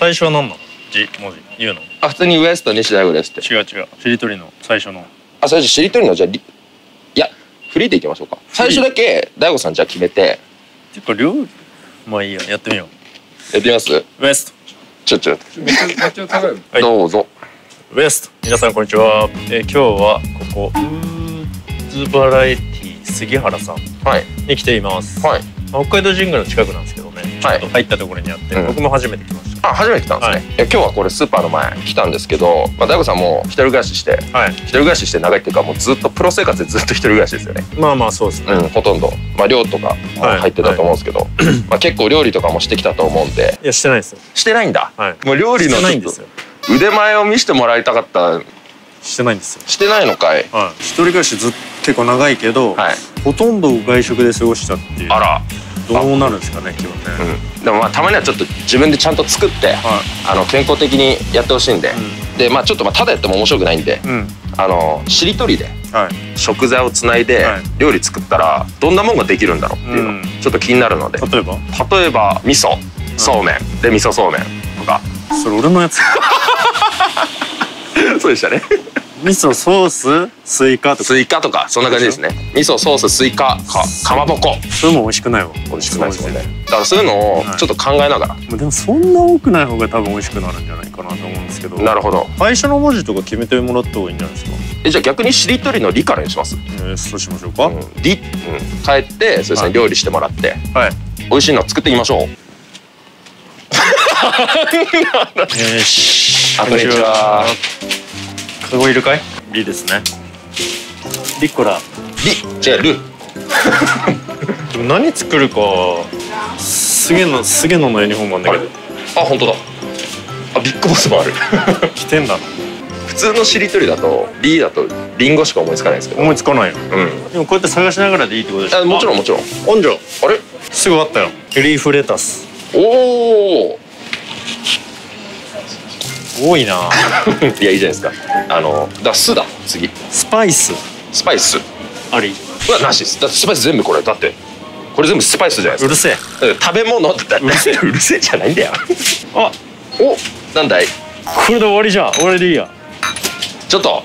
最初は何なの？字文字言うの？あ、普通にウエスト西大吾ですって。違う違う、しりとりの最初の。あ、最初しりとりのじゃあいやフリーでいきましょうか。最初だけ大吾さんじゃあ決めて。てか両まあいいや、やってみよう。やってみます？ウエスト。ちょっと高い。はい、どうぞ。ウエスト。皆さんこんにちは。今日はここウーズバラエティ杉原さんに来ています。はい。北海道神宮の近くなんですけどね。はい。入ったところにあって、僕も初めて来ました。あ、初めて来たんですね。今日はこれスーパーの前来たんですけど、まあ大吾さんも一人暮らしして、一人暮らしして長いっていうか、もうずっとプロ生活でずっと一人暮らしですよね。まあまあそうですね。うん、ほとんどまあ寮とか入ってたと思うんですけど、まあ結構料理とかもしてきたと思うんで。いやしてないですよ。してないんだ。はい。もう料理のちょっと腕前を見せてもらいたかった。してないんですよ。してないのかい。はい。一人暮らしずっと結構長いけど、ほとんど外食で過ごしたっていう。あら。どうなるんですかね、今日ね。でもまあたまにはちょっと自分でちゃんと作って、健康的にやってほしいんで、でまあちょっとまあただやっても面白くないんで、しりとりで食材をつないで料理作ったらどんなもんができるんだろうっていうのちょっと気になるので、例えば味噌そうめんで味噌そうめんとか。それ俺のやつ。そうでしたね。味噌ソーススイカとかそんな感じですね。味噌ソーススイカかまぼこ、それも美味しくないわ。美味しくないですもんね。だからそういうのをちょっと考えながら、でもそんな多くない方が多分美味しくなるんじゃないかなと思うんですけど。なるほど。最初の文字とか決めてもらった方がいいんじゃないですか。じゃあ逆にしりとりの「り」からにします。そうしましょうか。「り」帰ってそうですね、料理してもらって美味しいの作っていきましょう。よし、こんにちは。カゴいるかい？リですね。リコラ。リ、じゃあル。でも何作るか。すげののユニフォームなんだけど。あ、本当だ。あ、ビッグボスもある。来てんだな。普通のしりとりだとリだとリンゴしか思いつかないんですけど。思いつかないよ。うん。でもこうやって探しながらでいいってことでしょ。もちろんもちろん。温度。あれ？すぐあったよ。リーフレタス。おお。多いな。いや、いいじゃないですか。酢だ、次。スパイス。スパイス。あり。うわ、なしです。だってスパイス全部これ、だって。これ全部スパイスじゃないですか。うるせえ。食べ物って。うるせえじゃないんだよ。あ、お、なんだい。これで終わりじゃん。終わりでいいや。ちょっと。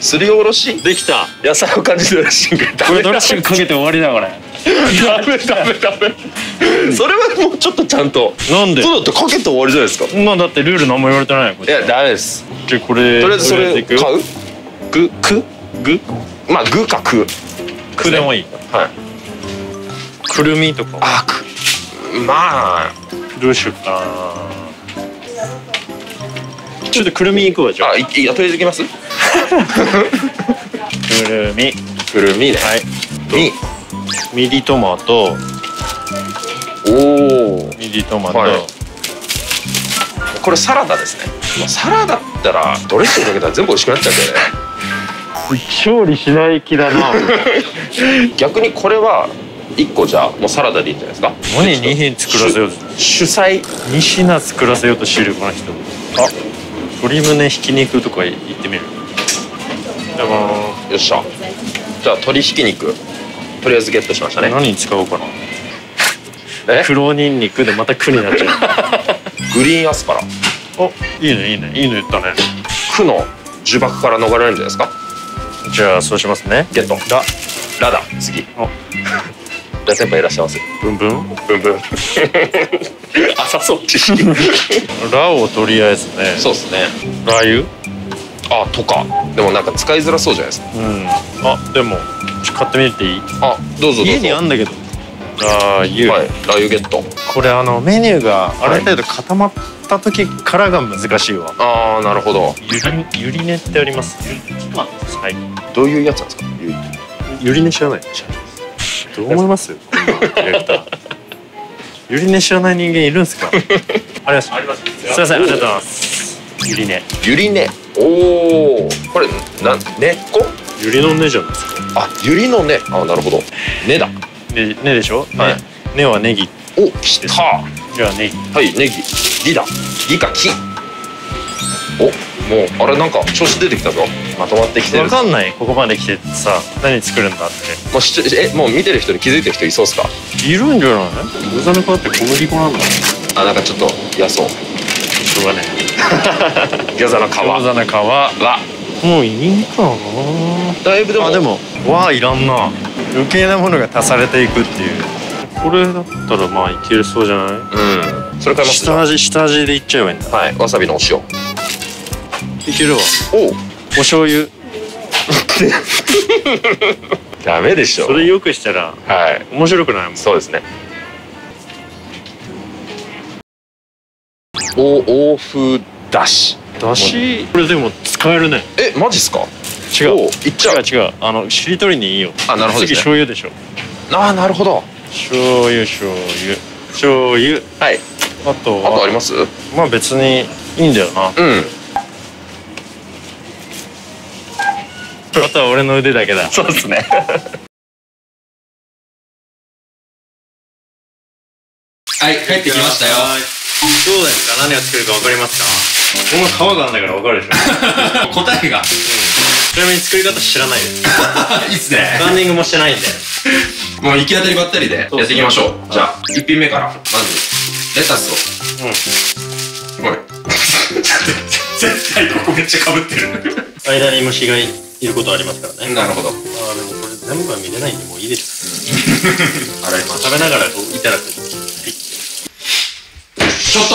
すりおろし。できた。野菜を感じるドレッシング。これドレッシングかけて終わりだから。ダメ。それはもうちょっとちゃんと。なんで？そうだってかけて終わりじゃないですか。まあだってルール何も言われてない。いやダメです。じゃこれ。とりあえずそれ買う？ぐ？まあぐかく。くでもいい。はい。くるみとか。あく。まあどうしようかな。ちょっとくるみいくわじゃあ。あ、とりあえずいきます。くるみね。はい。ミディトマト。おお。ミディトマト。これサラダですね。サラダだったらドレッシングかけたら全部美味しくなっちゃうんだよね。調理しない気だな。逆にこれは1個じゃもうサラダでいいんじゃないですか。何2品作らせようと。主菜2品作らせようとしてるこの人。あ、鶏胸ひき肉とか言ってみる。よっしゃ。じゃあ鶏ひき肉。とりあえずゲットしましたね。何に使おうかな。黒ニンニクでまた苦になっちゃう。グリーンアスパラ。お、いいねいいねいいの言ったね。苦の呪縛から逃れるんじゃないですか。じゃあそうしますね。ゲット。ラだ。次。ラ先輩いらっしゃいます。ブンブン。朝そっち。ラをとりあえずね。そうですね。ラー油。あとか。でもなんか使いづらそうじゃないですか。あでも。買ってみていい？あ、どうぞ。家にあんだけど。ラー油。はい、ラー油ゲット。これメニューがある程度固まった時からが難しいわ。ああ、なるほど。ゆりねってあります。はい。どういうやつなんですか？ゆりね知らない。どう思います？ゆりね知らない人間いるんですか？あります。すいません、ありがとうございます。ゆりね。ゆりね。おお、これ根っこ？ゆりの根じゃないですか。あ、ゆりの根。あ、なるほど。根だ。根でしょ。はい。根はネギ。お、きた。じゃあネギ。はい、ネギ。ぎだ。ぎかき。お、もうあれなんか調子出てきたぞ。まとまってきてる。わかんない。ここまで来てさ、何作るんだって。もう見てる人に気づいてる人いそうっすか。いるんじゃない？豚の皮って小麦粉なんだ。あ、なんかちょっと嫌そう。ょうがねえ。餃子の皮。餃子の皮ら。もういいかな。だいぶでも。あ、でも。わあ、いらんな。余計なものが足されていくっていう。これだったら、まあ、いけるそうじゃない。うん。それから。下味でいっちゃえばいいんだ。はい。わさびのお塩。いけるわ。お。お醤油。ダメでしょ。それよくしたら。はい。面白くないもん。そうですね。欧風だし。だし、これでも使えるね。え、マジっすか。違う。いっちゃう。違う。しりとりにいいよ。あ、なるほど。次醤油でしょ。あ、なるほど。醤油、醤油、醤油。はい。あとあります？まあ別にいいんだよな。うん。あとは俺の腕だけだ。そうですね。はい、帰ってきましたよ。どうですか、何を作るか分かりますか。この皮があんだから分かるでしょ。答えが、うん、ちなみに作り方知らないです。いいっすね。ブランディングもしてないんで、もう行き当たりばったりでやっていきましょう。じゃあ1品目からまずレタスを、うん、すごい。絶対ここめっちゃかぶってる。間に虫がいることありますからね。なるほど。あ、でもこれ全部は見れないんでもういいです。洗います。食べながらこういただく。ちょっと、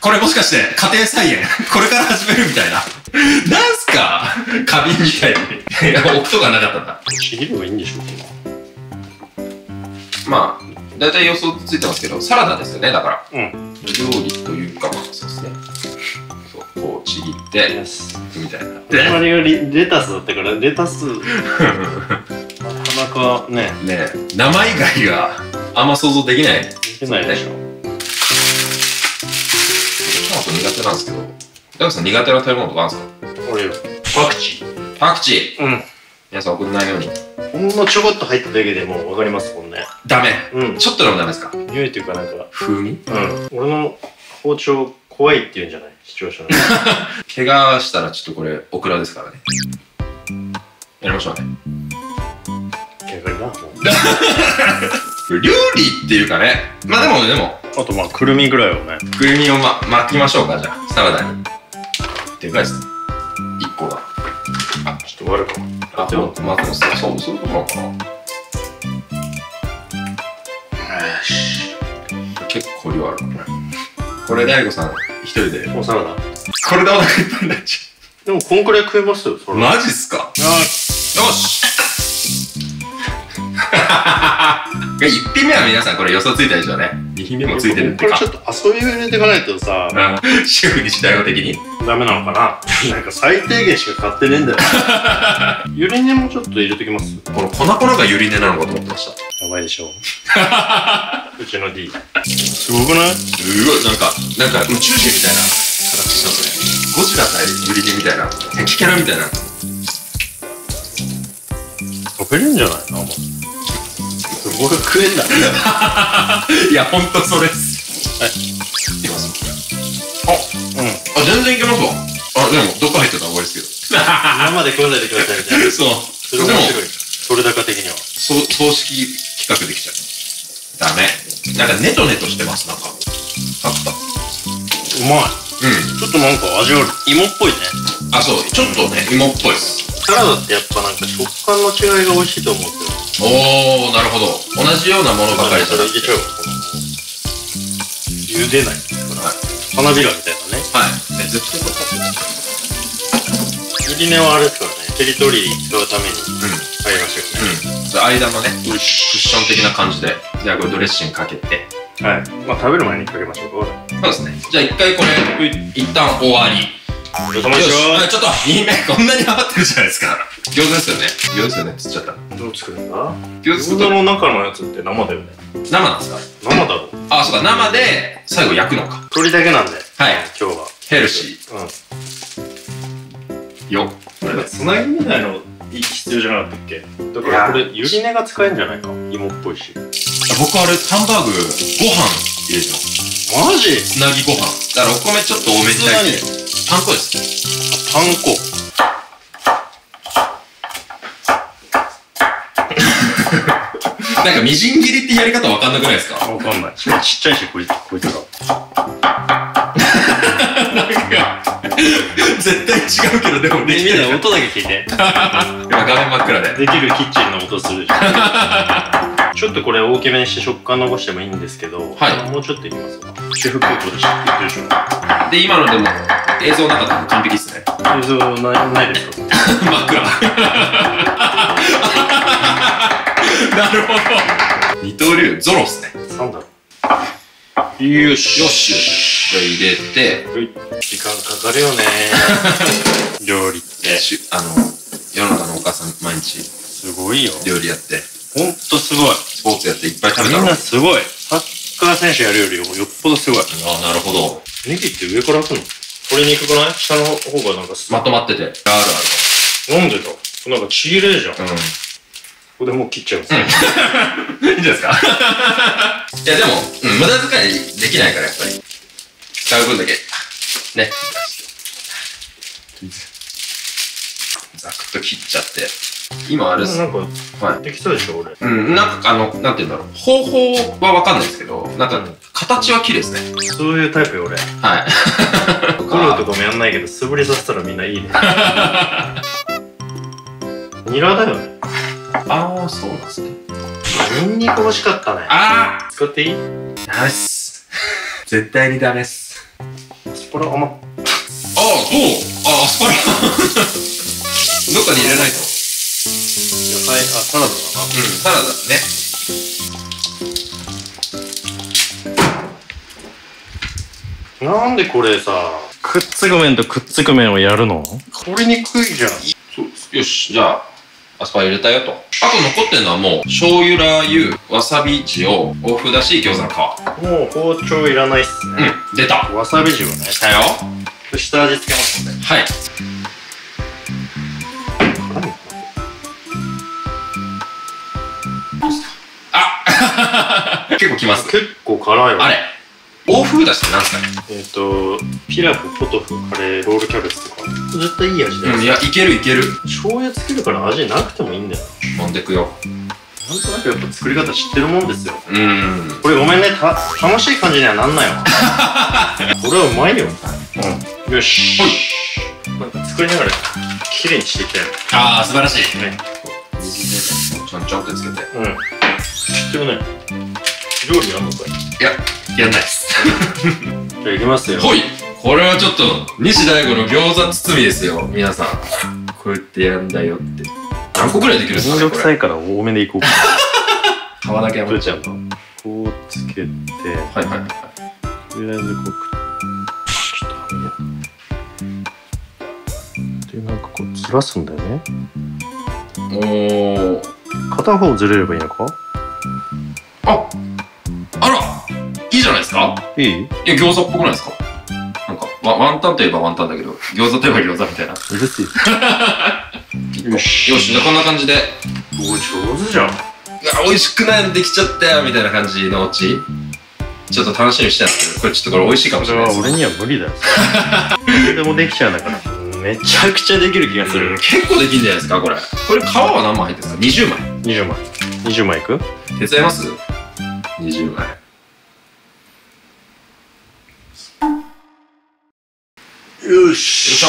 これもしかして家庭菜園これから始めるみたいな。なんすか、花瓶みたいに。いや、置くとかなかったんだ。ちぎればいいんでしょうか。まあ大体予想ついてますけど、サラダですよね。だから、うん、料理というか、まあそうですね。そう、こうちぎってみたいな。で、周りがレタスだったからレタス。なかなかね。ね、生以外があんま想像できない。できないでしょ。苦手なんですけど、ダブさん苦手な食べ物とかあるんですか？俺よ。パクチー。パクチー。うん。皆さん送んないように。ほんのちょこっと入っただけでもうわかりますもんね。ダメ。うん。ちょっとでもダメですか？匂いというかなんか風味？うん。俺の包丁怖いって言うんじゃない？視聴者の。怪我したらちょっとこれオクラですからね。やりましょうね。やばいな。料理っていうかね。まあでも。あとまあくるみぐらいをね。くるみを巻きましょうか。じゃあサラダに。でかいっす。1個が。あ、ちょっと割るかも。あ、でもまあそういうことなのかな。よし。結構量あるかもね。これ大悟さん一人で。おサラダ。これでお腹いっぱいになっちゃう。でもこんくらい食えますよ。それマジっすか。よし。よし。1品目は皆さんこれ予想ついたでしょうね。2品目もついてるってか、これちょっと遊びを入れていかないとさ、シェフに時代語的にダメなのかな。なんか最低限しか買ってねえんだよ。ゆり根もちょっと入れときます。この粉々がゆり根なのかと思ってました。やばいでしょう。うちの D すごくない？すごい。なんか宇宙人みたいな形したそれ。ゴジラ対ゆり根みたいな敵キャラみたいな。食べれるんじゃない？なんか俺食えんだ。いや、ほんとそれっす。はい、いきます。あ、うん、あ、全然いけますわ。あ、でも、どっか入ってたら終わりですけど。生で食わないでくださいみたいな。そう、でも、それだけ的には葬式企画できちゃう。ダメ。なんか、ネトネトしてます。なんかあった。うまい。うん、ちょっとなんか味ある。芋っぽいね。あ、そう、ちょっとね、芋っぽいっす。サラダってやっぱなんか食感の違いが美味しいと思うけど。おー、なるほど。同じようなものばかりじゃなくて。茹でない。花びらみたいなね。はい。絶対これ買ってる。ゆり根はあれですからね。テリトリー使うために買いましたよね。うん。間のね、クッション的な感じで。じゃあこれドレッシングかけて。はい。まあ食べる前にかけましょうか。そうですね。じゃあ一回これ、一旦終わり。ちょっと2品目こんなに余ってるじゃないですか。餃子ですよね。餃子ですよね。つっちゃった。どう作るんだ餃子の中のやつって。生だよね。生なんですか。生だろ。あ、そうか、生で最後焼くのか。鶏だけなんで、はい、今日はヘルシーよ。これつなぎみたいの必要じゃなかったっけ。だからこれゆり根が使えるんじゃないか。芋っぽいし。僕あれハンバーグご飯入れてます。マジつなぎご飯だからお米ちょっと多めに炊いて。パン粉ですね。パン粉。なんかみじん切りってやり方わかんなくないですか。わかんない。ちっちゃいし、こいつが。違うけど、でもできてる。みんな音だけ聞いて。画面真っ暗で。できるキッチンの音するじゃん。ちょっとこれ大きめにして食感伸ばしてもいいんですけど、はい、もうちょっといきますか。シェフコートでしょ。言ってるでしょ。で、今のでも映像なかったら完璧ですね。映像ないですか。真っ暗。なるほど。二刀流ゾロっすね。なんだろう。よしよし、入れて、時間かかるよね。料理って世の中のお母さん毎日すごいよ、料理やってほんとすごい、スポーツやっていっぱい食べたのみんなすごい、サッカー選手やるよりよっぽどすごい。ああ、なるほど。ネギって上から開くの、これにくくない？下の方がなんかまとまってて、あるある、なんでだ、なんかちぎれじゃん。うん、ここでもう切っちゃうんですよ。いいんじゃないですか。いやでも、無駄遣いできないから、やっぱり使う分だけね、ザクッと切っちゃって。今あれなんかできそうでしょ、俺。うん、なんかなんて言うんだろう、方法は分かんないですけど、なんか形は綺麗ですね。そういうタイプよ、俺。はい。フォローとかもやんないけど、素振りさせたらみんないいね。ニラだよね。ああ、そうなんですね。ニンニク欲しかったね。ああ、使っていい？ナイス。絶対にダメっす。アスパラ甘っ。ああ、アスパラ。どっかに入れないと。野菜、サラダだな。うん、サラダね。なんでこれさ、くっつく麺とくっつく麺をやるの？これにくいじゃん。そう、よし、じゃあ。アスパラ入れたよと。あと残ってるのはもう醤油、ラー油、わさび塩、お麩だし、餃子の皮。もう包丁いらないっすね。うん、出た。わさび塩ね。したよ。下味つけますので。はい。あ、結構きます。結構辛いわ。あれ、欧風だしってなんすかね。ピラフ、ポトフ、カレー、ロールキャベツとか。絶対いい味だよ。うん、いや、いけるいける。醤油つけるから味なくてもいいんだよ。飲んでくよ。なんとなくやっぱ作り方知ってるもんですよ。これごめんね、楽しい感じにはなんないわ。これはうまいよ。うん、よし。なんか作りながら綺麗にしていきたい。ああ、素晴らしい。ね。ちゃんちゃんってつけて。うん。知ってるね。料理やんのかい？いや、やんないです。じゃあいきますよ。ほい。これはちょっと西大吾の餃子包みですよ、皆さん。こうやってやんだよって。何個くらいできるんですか？面倒くさいから多めでいこうか。皮だけやめちゃうの。こうつけて、はいはいはい、とりあえずこうちょっとはめるで、なんかこうずらすんだよね。おお、片方ずれればいいのか。あ、あら、いいじゃないですか。いい？いや、餃子っぽくないですか？ワンタンといえばワンタンだけど、餃子といえば餃子みたいな。うるせえ。よし、じゃあこんな感じで。おい、上手じゃん。美味しくないのできちゃったよみたいな感じのうち、ちょっと楽しみにしてたんですけど、これちょっとこれ美味しいかもしれないです。俺には無理だよ。でもできちゃうんだから。めちゃくちゃできる気がする。結構できるんじゃないですか、これ。これ皮は何枚入ってるんですか？20枚。20枚。20枚いく？手伝います？20枚。よし。よっしゃ。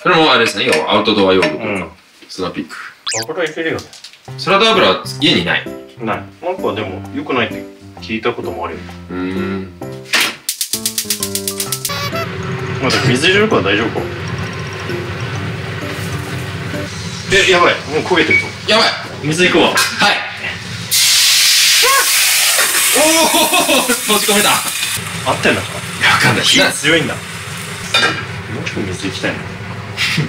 それもあれですね、要はアウトドア用具とか、スナピック。油いけるよね。サラダ油は家にない。ない。なんかでも良くないって聞いたこともあるよ。まだ水入れるから大丈夫か。え、やばい。もう焦げてるぞ。やばい。水いくわ。はい。おお、閉じ込めた。合ってんだから。いや、わかんない。火が強いんだ。もうちょっと水いきたいな。全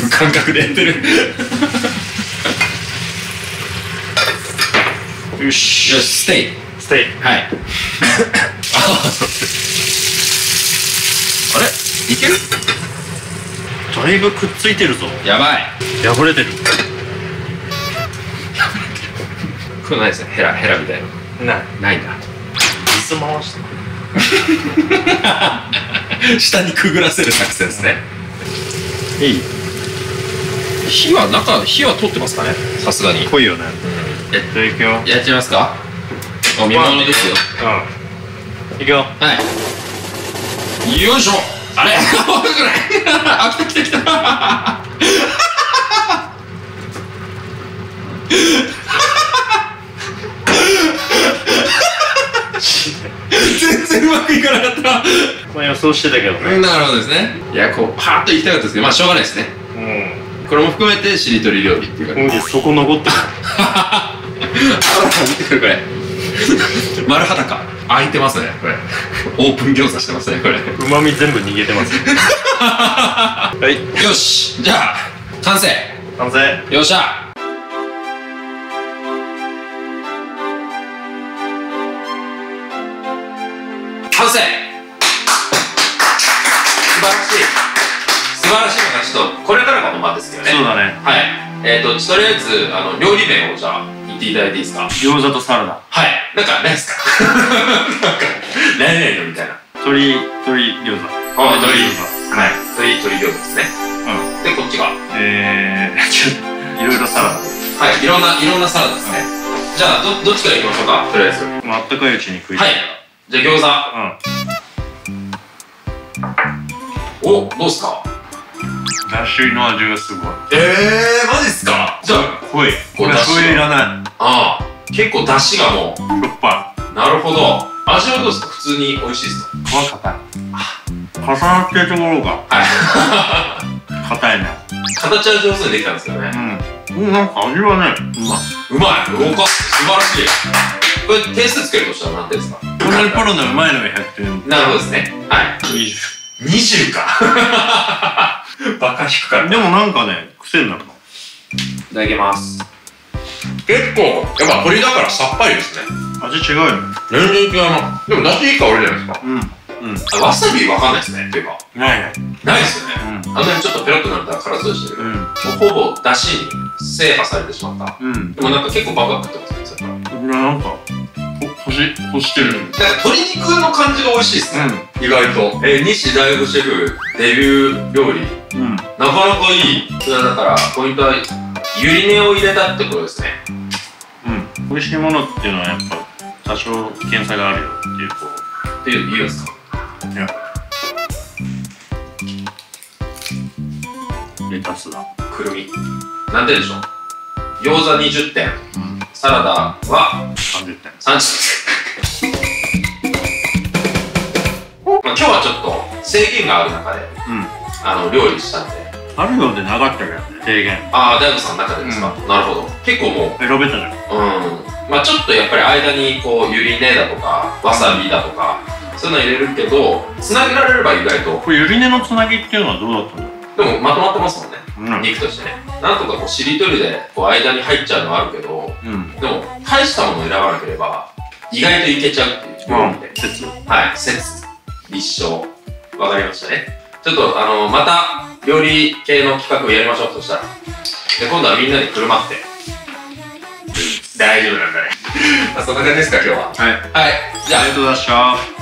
部感覚でやってる。よしよし、ステイステイ。はい。あれ、いける？だいぶくっついてるぞ。やばい、破れてる。これないですね、ヘラヘラみたいな。ないんだ。水回して下にくぐらせる作戦ですね。いい。火は通ってますかね、さすがに。濃いよね。やっていくよ。やっちゃいますか。お見物ですよ。うん、いくよ。はい。よいしょ、あれ怖くないあ、来た来た来た全然うまくいかなかった。まあ予想してたけどね。なるほどですね。いや、こうパーッといきたかったですけど、まあしょうがないですね。うん、これも含めてしりとり料理っていうか、うん、そこ残ってる見てくる、これ丸裸開いてますね、これオープン餃子してますね、これうまみ全部逃げてますねはい、よし、じゃあ完成完成、よっしゃ。素晴らしい、素晴らしいのがちょっとこれからが本番ですよね。そうだね。はい、とりあえず料理名をじゃあ言っていただいていいですか。餃子とサラダ。はい、なんかないですかなんかないのみたいな。鳥餃子。ああ、鳥餃子。はい、鳥餃子ですね。うん、でこっちがいろいろサラダ。はい、いろんなサラダですね。じゃあどっちからいきましょうか。とりあえずあったかいうちに食いたい。じゃあ餃子。うん。お、どうすか。だしの味がすごい。マジっすか。じゃあ濃い。これ醤油いらない。ああ、結構だしがもう。しょっぱい。なるほど。味はどうですか。普通に美味しいですか。皮硬い。重なってるところが。はい。硬いね。形は上手にできたんですよね。うん。なんか味はね、うまい。うまい。豪華。素晴らしい。これ点数つけるとしたら何点ですか。これポロのうまいのが100点。なるほどですね。はい、20かバカ引くから。でもなんかね、癖になるの。いただきます。結構やっぱ鶏だからさっぱりですね。味違うよね。全然違うな。でもだしいい香りじゃないですか。うん、わさびわかんないですね。っていうかないですよね。あんなにちょっとペロッとなるとは辛そうでしたけど、ほぼだしに制覇されてしまった。でもなんか結構バカ食ってますね。なんか干してる。鶏肉の感じが美味しいですね。意外と。西大悟シェフデビュー料理。なかなかいい。それはだからポイントはゆり根を入れたってことですね。美味しいものっていうのはやっぱ多少検査があるよっていうこう。っていう言うんですか。いや。レタスだ。くるみ。何点でしょう。餃子20点。サラダは30点。今日はちょっと制限がある中で、料理したんで。あるようでなかったけどね、制限。ああ、大悟さんの中でですか。なるほど。結構もうベロベタじゃん。まあちょっとやっぱり間にこうゆり根だとかわさびだとかそういうの入れるけど、つなげられれば意外と。これゆり根のつなぎっていうのはどうだったんだろう。でもまとまってますもんね、肉としてね。なんとかこうしりとりでこう間に入っちゃうのはあるけど、でも大したものを選ばなければ意外といけちゃうっていう料理で。はい、説立証。わかりましたね。ちょっとまた料理系の企画をやりましょう。としたらで、今度はみんなで振る舞って大丈夫なんだねそんな感じですか、今日は。はい、じゃあありがとうございました。